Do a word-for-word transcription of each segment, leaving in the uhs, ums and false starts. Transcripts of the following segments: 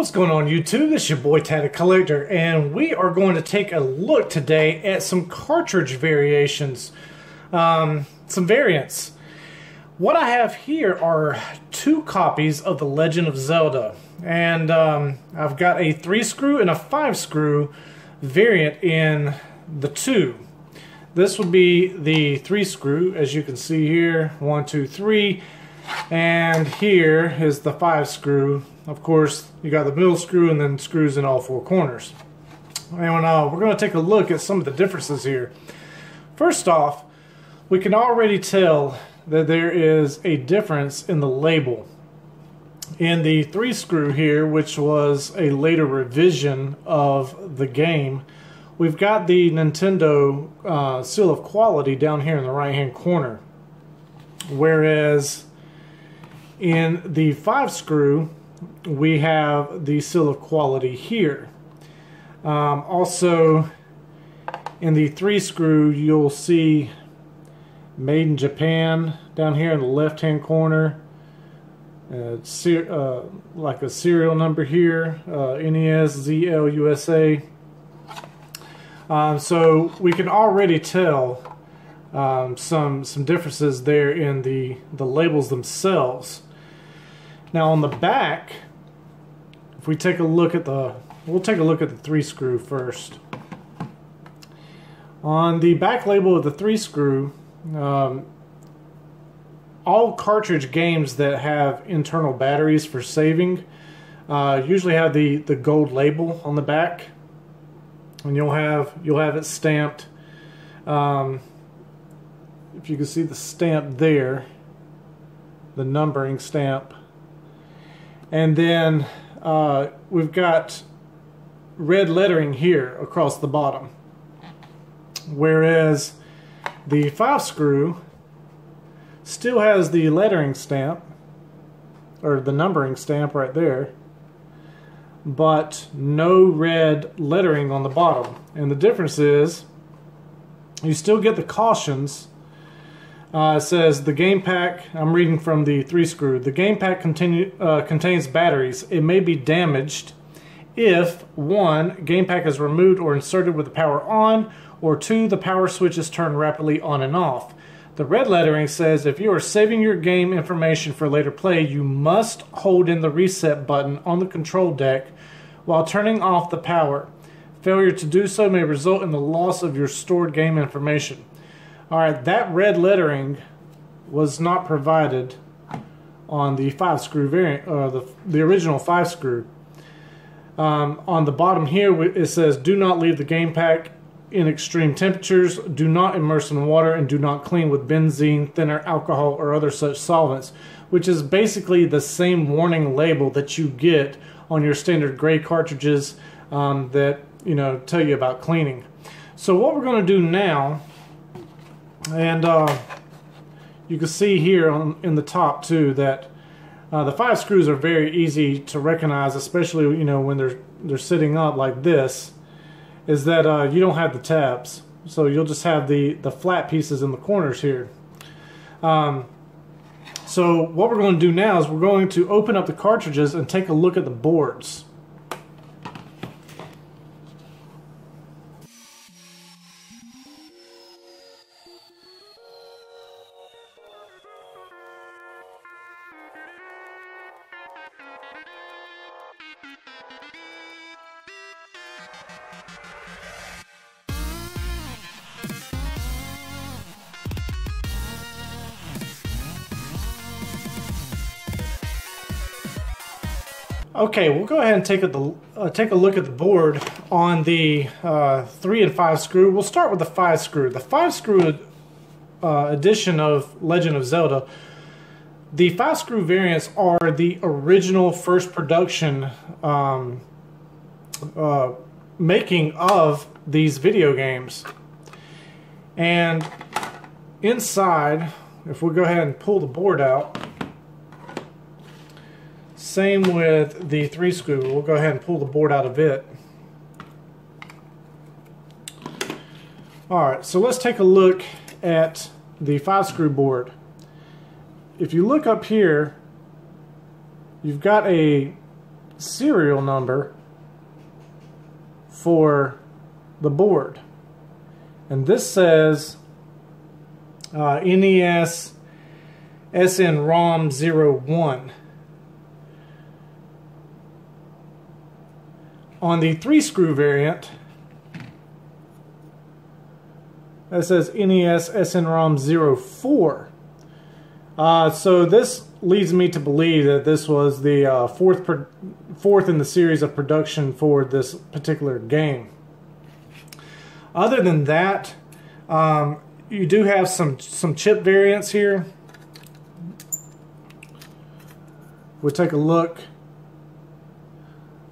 What's going on YouTube? This is your boy Tatted Collector, and we are going to take a look today at some cartridge variations, um, some variants. What I have here are two copies of The Legend of Zelda, and um, I've got a three screw and a five screw variant in the two. This would be the three screw, as you can see here, one, two, three. And here is the five screw. Of course, you got the middle screw and then screws in all four corners. And uh, we're going to take a look at some of the differences here. First off, we can already tell that there is a difference in the label. In the three screw here, which was a later revision of the game, we've got the Nintendo uh, seal of quality down here in the right hand corner. Whereas in the five screw, we have the seal of quality here. Um, also, in the three screw, you'll see Made in Japan down here in the left-hand corner. Uh, ser uh, like a serial number here, uh, N E S, Z L, U S A. Um, so we can already tell um, some some differences there in the the labels themselves. Now on the back, if we take a look at the, we'll take a look at the three screw first. On the back label of the three screw, um, all cartridge games that have internal batteries for saving uh, usually have the the gold label on the back, and you'll have you'll have it stamped. Um, if you can see the stamp there, the numbering stamp. And then uh, we've got red lettering here across the bottom. Whereas the five screw still has the lettering stamp, or the numbering stamp right there, but no red lettering on the bottom. And the difference is you still get the cautions. Uh, it says the game pack, I'm reading from the three screw, the game pack continue, uh, contains batteries. It may be damaged if one, game pack is removed or inserted with the power on, or two, the power switch is turned rapidly on and off. The red lettering says if you are saving your game information for later play, you must hold in the reset button on the control deck while turning off the power. Failure to do so may result in the loss of your stored game information. Alright, that red lettering was not provided on the five screw variant, or the, the original five screw. Um, on the bottom here it says, do not leave the game pack in extreme temperatures, do not immerse in water, and do not clean with benzene, thinner, alcohol, or other such solvents, which is basically the same warning label that you get on your standard gray cartridges um, that, you know, tell you about cleaning. So what we're going to do now, and uh, you can see here on, in the top too, that uh, the five screws are very easy to recognize, especially, you know, when they're they're sitting up like this, is that uh, you don't have the tabs, so you'll just have the the flat pieces in the corners here. Um, so what we're going to do now is we're going to open up the cartridges and take a look at the boards. Okay, we'll go ahead and take a, uh, take a look at the board on the uh, three and five screw. We'll start with the five screw. The five screw uh, edition of Legend of Zelda, the five screw variants are the original first production um, uh, making of these video games. And inside, if we go ahead and pull the board out, same with the three screw. We'll go ahead and pull the board out of it. Alright, so let's take a look at the five screw board. If you look up here, you've got a serial number for the board. And this says uh, N E S S N ROM zero one. On the three screw variant, that says N E S S N ROM zero four. Uh, so this leads me to believe that this was the uh, fourth pro fourth in the series of production for this particular game. Other than that, um, you do have some some chip variants here. We'll take a look.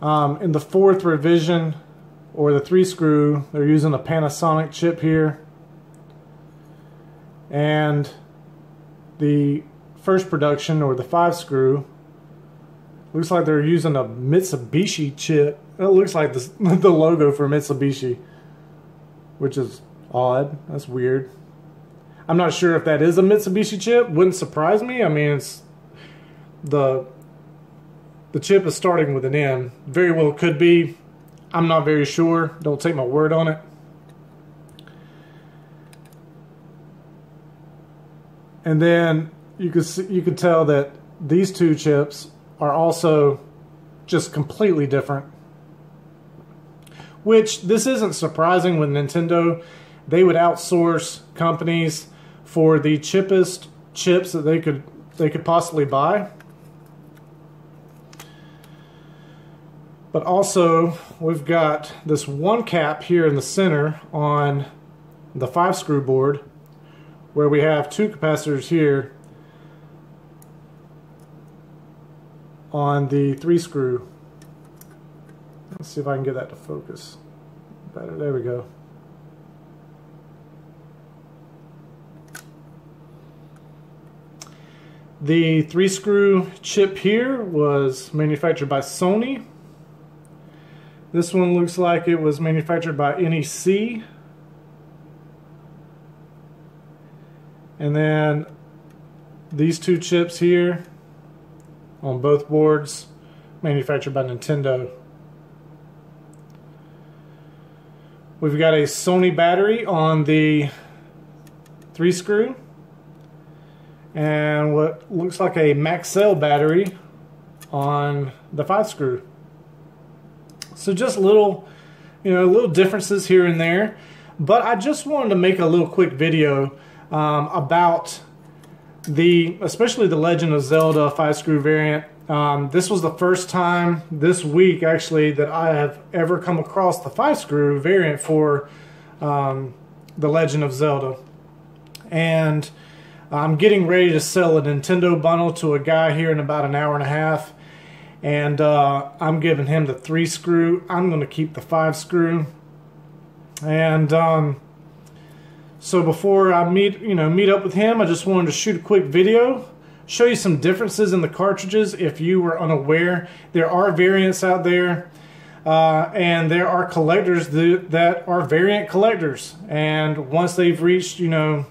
Um, in the fourth revision, or the three screw, they're using a Panasonic chip here, and the first production, or the five screw, looks like they're using a Mitsubishi chip. It looks like this, the logo for Mitsubishi, which is odd. That's weird. I'm not sure if that is a Mitsubishi chip. Wouldn't surprise me. I mean, it's the the chip is starting with an N. Very well could be. I'm not very sure. Don't take my word on it. And then you could see, you could tell that these two chips are also just completely different. Which, this isn't surprising with Nintendo. They would outsource companies for the cheapest chips that they could they could possibly buy. But also, we've got this one cap here in the center on the five screw board, where we have two capacitors here on the three screw. Let's see if I can get that to focus better. There we go. The three screw chip here was manufactured by Sony. This one looks like it was manufactured by N E C. And then these two chips here on both boards, manufactured by Nintendo. We've got a Sony battery on the three screw, and what looks like a Maxell battery on the five screw. So just little, you know, little differences here and there. But I just wanted to make a little quick video Um, about the, especially the Legend of Zelda five screw variant. Um, this was the first time this week, actually, that I have ever come across the five screw variant for um, the Legend of Zelda. And I'm getting ready to sell a Nintendo bundle to a guy here in about an hour and a half. And uh, I'm giving him the three screw. I'm going to keep the five screw. And um, So before I meet, you know, meet up with him, I just wanted to shoot a quick video, show you some differences in the cartridges if you were unaware. There are variants out there, uh, and there are collectors th that are variant collectors. And once they've reached, you know,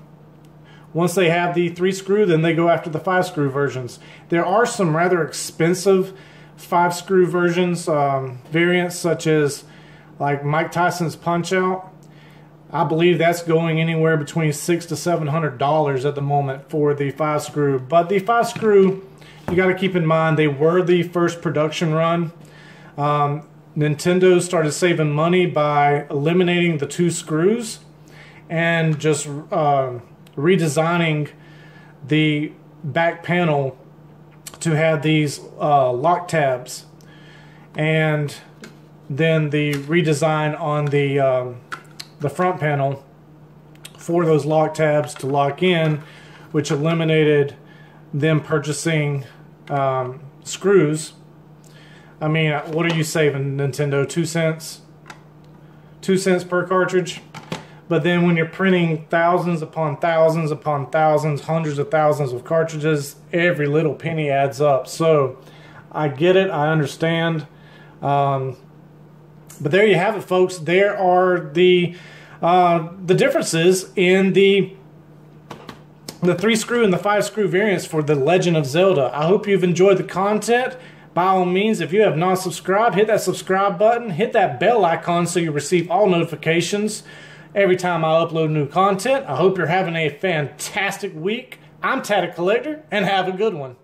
once they have the three screw, then they go after the five screw versions. There are some rather expensive five screw versions, um, variants such as like Mike Tyson's Punch-Out. I believe that's going anywhere between six to seven hundred dollars at the moment for the five screw. But the five screw, you got to keep in mind, they were the first production run. Um, Nintendo started saving money by eliminating the two screws and just uh, redesigning the back panel to have these uh, lock tabs, and then the redesign on the um, the front panel for those lock tabs to lock in, which eliminated them purchasing um, screws. I mean, what are you saving, Nintendo? Two cents? Two cents per cartridge? But then when you're printing thousands upon thousands upon thousands, hundreds of thousands of cartridges, every little penny adds up. So I get it, I understand. Um, But there you have it, folks. There are the uh, the differences in the the three screw and the five screw variants for the Legend of Zelda. I hope you've enjoyed the content. By all means, if you have not subscribed, hit that subscribe button, hit that bell icon so you receive all notifications every time I upload new content. I hope you're having a fantastic week. I'm Tatted Collector, and have a good one.